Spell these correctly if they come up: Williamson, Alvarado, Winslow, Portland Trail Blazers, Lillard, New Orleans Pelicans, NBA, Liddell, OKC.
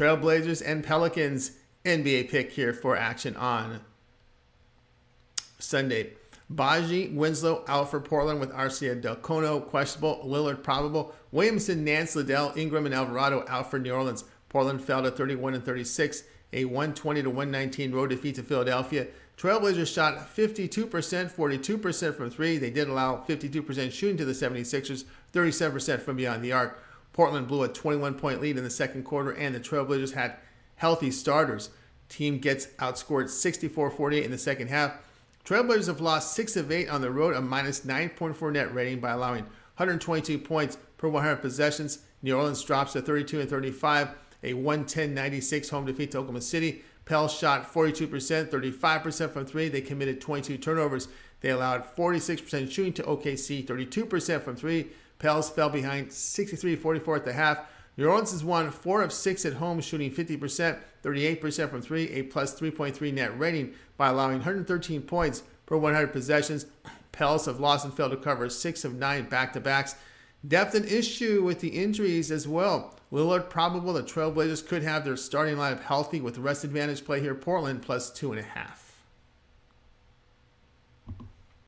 Trailblazers and Pelicans NBA pick here for action on Sunday. Baji, Winslow out for Portland with Arcia Del Cono questionable, Lillard probable, Williamson, Nance, Liddell, Ingram, and Alvarado out for New Orleans. Portland fell to 31-36, a 120-119 road defeat to Philadelphia. Trailblazers shot 52%, 42% from three. They did allow 52% shooting to the 76ers, 37% from beyond the arc. Portland blew a 21-point lead in the second quarter, and the Trailblazers had healthy starters. Team gets outscored 64-48 in the second half. Trailblazers have lost 6 of 8 on the road, a -9.4 net rating by allowing 122 points per 100 possessions. New Orleans drops to 32-35, a 110-96 home defeat to Oklahoma City. Pel shot 42%, 35% from three. They committed 22 turnovers. They allowed 46% shooting to OKC, 32% from three. Pels fell behind 63-44 at the half. New Orleans has won 4 of 6 at home, shooting 50%, 38% from three, a +3.3 net rating by allowing 113 points per 100 possessions. Pels have lost and failed to cover 6 of 9 back-to-backs. Depth an issue with the injuries as well. Lillard probable. The Trailblazers could have their starting lineup healthy with rest advantage play here. Portland +2.5.